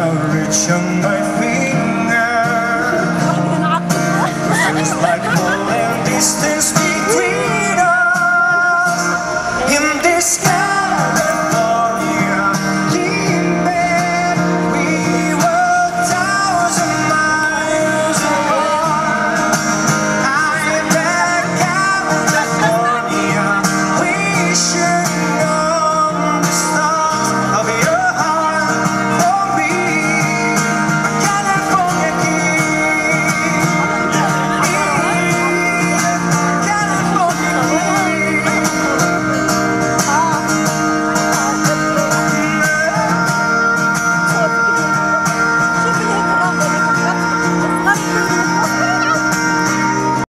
how rich on my feet.